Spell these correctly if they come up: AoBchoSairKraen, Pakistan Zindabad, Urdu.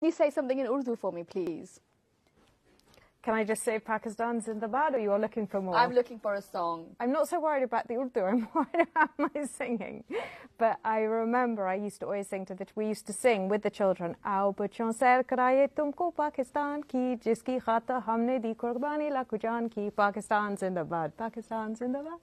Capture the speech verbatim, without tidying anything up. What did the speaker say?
Can you say something in Urdu for me, please? Can I just say Pakistan Zindabad, or you're looking for more? I'm looking for a song. I'm not so worried about the Urdu, I'm worried about my singing. But I remember I used to always sing to the, we used to sing with the children, Aao bachon sair karaye tumko Pakistan ki, jiski khata hamne di qurbani lakh jaan ki, Pakistan Zindabad, Pakistan Zindabad.